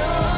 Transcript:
know.